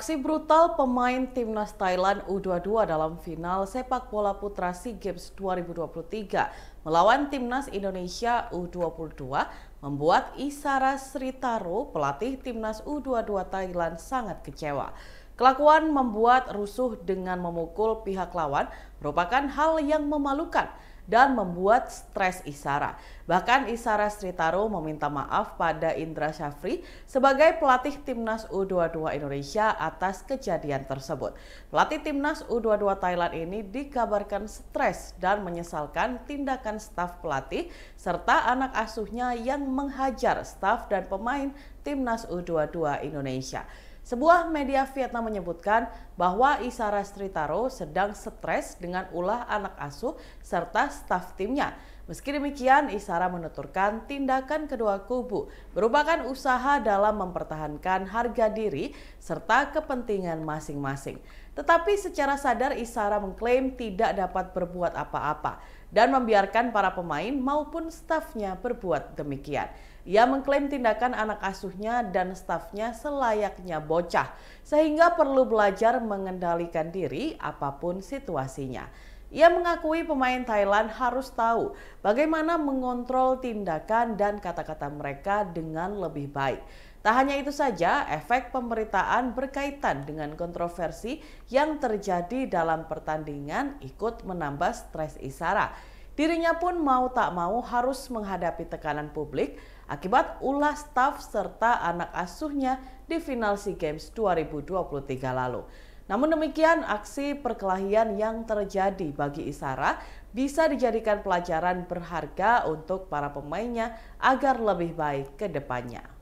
Aksi brutal pemain timnas Thailand U22 dalam final sepak bola putra SEA Games 2023 melawan timnas Indonesia U22 membuat Issara Sritaro, pelatih timnas U22 Thailand, sangat kecewa. Kelakuan membuat rusuh dengan memukul pihak lawan merupakan hal yang memalukan dan membuat stres Issara. Bahkan Issara Sritaro meminta maaf pada Indra Sjafri sebagai pelatih timnas U22 Indonesia atas kejadian tersebut. Pelatih timnas U22 Thailand ini dikabarkan stres dan menyesalkan tindakan staf pelatih serta anak asuhnya yang menghajar staf dan pemain timnas U22 Indonesia. Sebuah media Vietnam menyebutkan bahwa Issara Sritaro sedang stres dengan ulah anak asuh serta staf timnya. Meski demikian, Issara menuturkan tindakan kedua kubu merupakan usaha dalam mempertahankan harga diri serta kepentingan masing-masing. Tetapi secara sadar Issara mengklaim tidak dapat berbuat apa-apa dan membiarkan para pemain maupun stafnya berbuat demikian. Ia mengklaim tindakan anak asuhnya dan stafnya selayaknya bocah, sehingga perlu belajar mengendalikan diri apapun situasinya. Ia mengakui pemain Thailand harus tahu bagaimana mengontrol tindakan dan kata-kata mereka dengan lebih baik. Tak hanya itu saja, efek pemberitaan berkaitan dengan kontroversi yang terjadi dalam pertandingan ikut menambah stres Issara. Dirinya pun mau tak mau harus menghadapi tekanan publik akibat ulah staf serta anak asuhnya di final SEA Games 2023 lalu. Namun demikian, aksi perkelahian yang terjadi bagi Issara bisa dijadikan pelajaran berharga untuk para pemainnya agar lebih baik ke depannya.